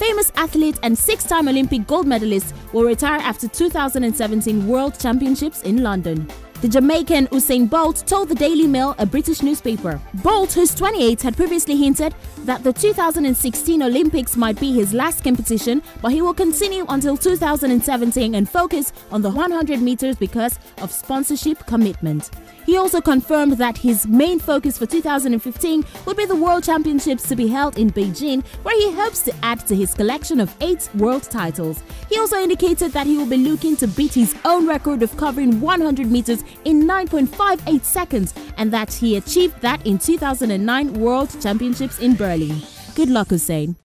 Famous athlete and six-time Olympic gold medalist will retire after 2017 World Championships in London. The Jamaican Usain Bolt told the Daily Mail, a British newspaper. Bolt, who's 28, had previously hinted that the 2016 Olympics might be his last competition, but he will continue until 2017 and focus on the 100 meters because of sponsorship commitment. He also confirmed that his main focus for 2015 would be the World Championships to be held in Beijing, where he hopes to add to his collection of 8 world titles. He also indicated that he will be looking to beat his own record of covering 100 meters in 9.58 seconds, and that he achieved that in 2009 World Championships in Berlin. Good luck, Usain.